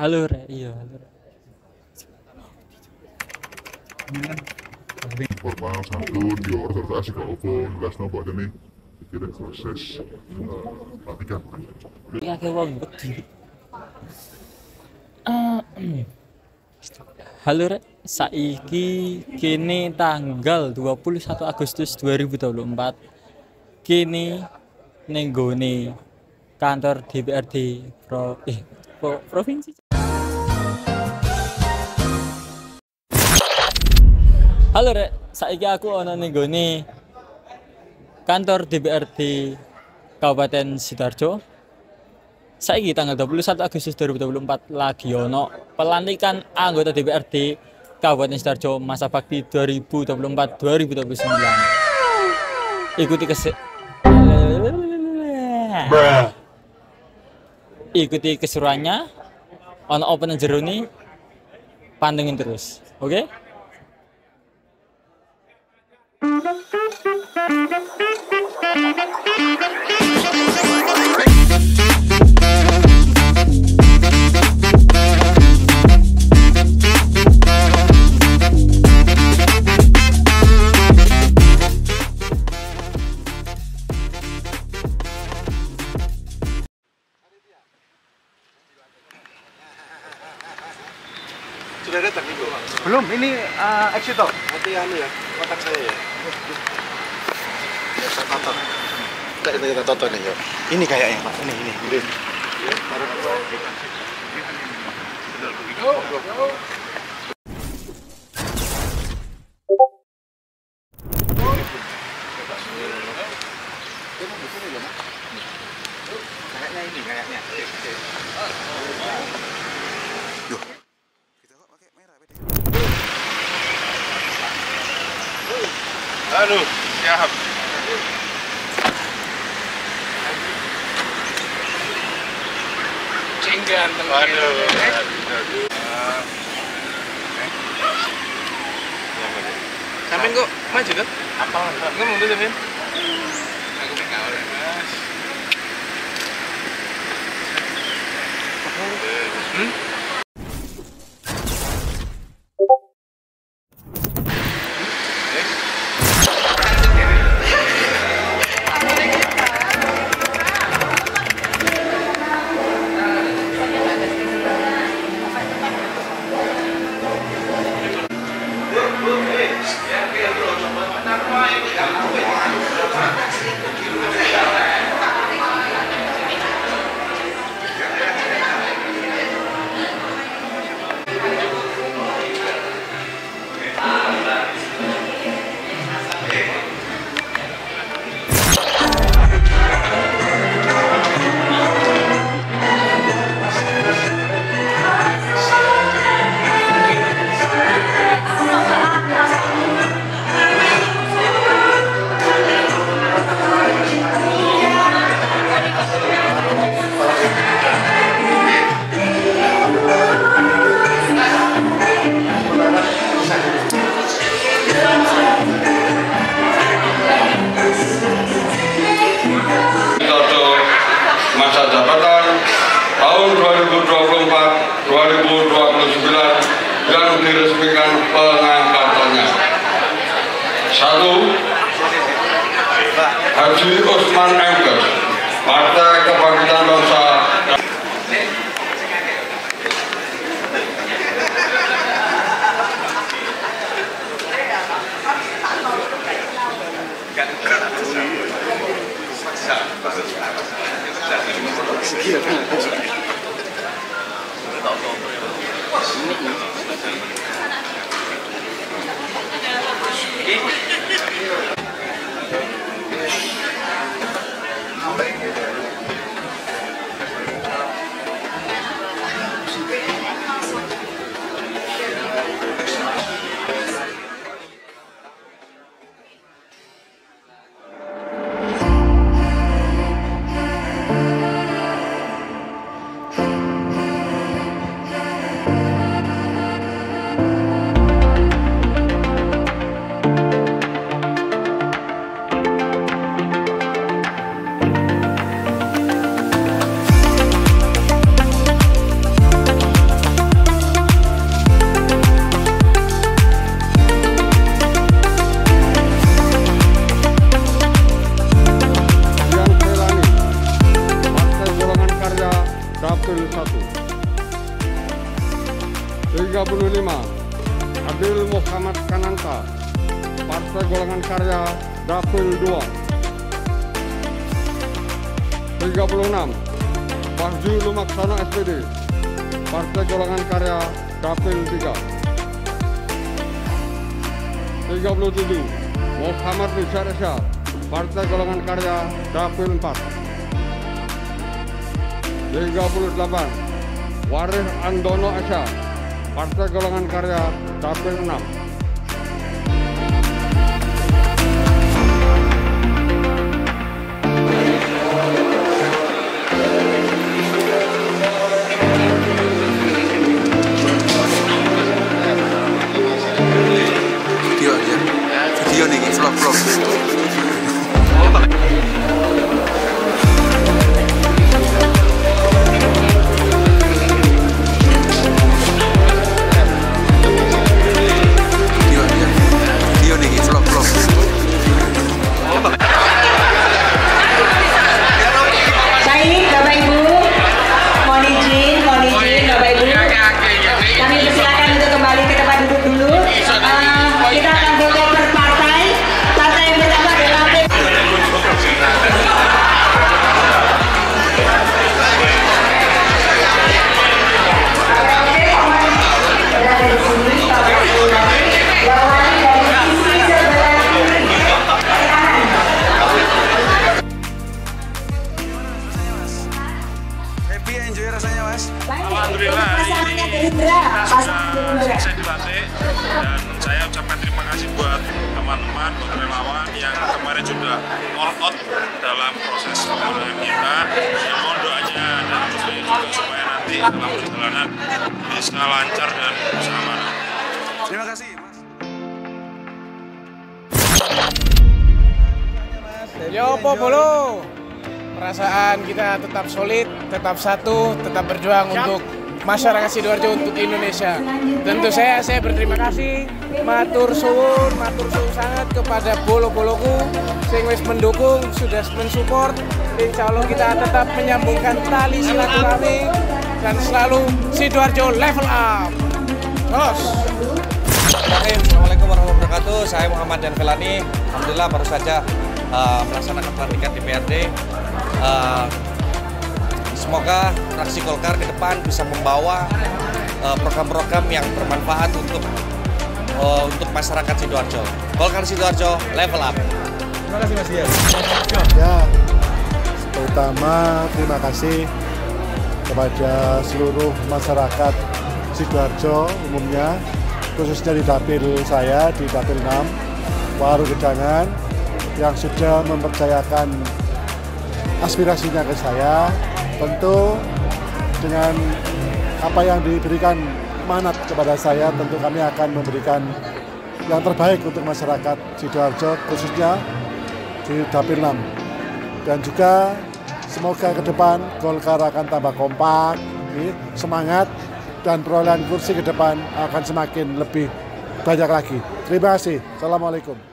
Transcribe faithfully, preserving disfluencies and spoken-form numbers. Halur, iya halur. Formal santun, dior serta asik alkohol, jelas nopo ada nih. Kita proses pelatihan. Ini agak wong beti. Halo Rek, saiki kini tanggal dua puluh satu Agustus dua ribu dua puluh empat. Kini ning nggone kantor D P R D Pro eh Pro, provinsi. Halo Rek, saiki aku ana ning nggone kantor D P R D Kabupaten Sidoarjo. Saiki tanggal dua puluh satu Agustus dua ribu dua puluh empat lagi ono pelantikan anggota D P R D Kabupaten Sidoarjo masa bakti dua ribu dua puluh empat dua ribu dua puluh sembilan. Ikuti kes- Ikuti keseruannya, ono opening jeruni, pantengin terus. Oke? Okay? Sudah datang Ibu? Belum, ini uh, exit tau? Nanti anu ya, kotak saya ya. Ya, saya tonton. Enggak, kita tonton nih ya. Ini kayaknya Pak, ini, ini. Belum. Ya, baru kita. Oh, oh. Kayaknya ini, kayaknya. Duh. Halo, siap. Cinggan teman. Aduh. Sampeyan kok maju kan? Apa? Enggak mundur sampeyan. Aku enggak awal, Mas. Hmm? tiga puluh lima, Adiel Muhammad Kanantha, Partai Golongan Karya, Dapil dua. tiga puluh enam, Wahyu Lumaksono S P D, Partai Golongan Karya, Dapil tiga. tiga puluh tujuh, Muhammad Nizar, Partai Golongan Karya, Dapil empat. tiga puluh delapan, Warih Andono Asya, Partai Golongan Karya, Dapil enam. Dalam proses pemilihan kita, ya mohon doanya dan doanya juga supaya nanti dalam perjalanan bisa lancar dan bisa aman. Terima kasih, Mas. Ya opo bolo, perasaan kita tetap solid, tetap satu, tetap berjuang untuk masyarakat Sidoarjo, untuk Indonesia. Tentu saya saya berterima kasih, matur suwun, matur suwun sangat kepada bolo-boloku sing wis mendukung, sudah mensupport. Insya Allah kita tetap menyambungkan tali silaturahmi dan selalu Sidoarjo level up. Terus. Assalamualaikum warahmatullahi wabarakatuh. Saya Muhammad Dian Felani. Alhamdulillah baru saja uh, melaksanakan pelatihan D P R D. Uh, Semoga fraksi Golkar ke depan bisa membawa program-program uh, yang bermanfaat untuk uh, untuk masyarakat Sidoarjo. Golkar Sidoarjo level up. Terima kasih Mas Dian. Ya, terutama terima kasih kepada seluruh masyarakat Sidoarjo umumnya, khususnya di dapil saya di dapil enam Warih Andono yang sudah mempercayakan aspirasinya ke saya. Tentu dengan apa yang diberikan manat kepada saya, tentu kami akan memberikan yang terbaik untuk masyarakat Sidoarjo, khususnya di Dapil enam. Dan juga semoga ke depan Golkar akan tambah kompak, semangat, dan perolehan kursi ke depan akan semakin lebih banyak lagi. Terima kasih. Assalamualaikum.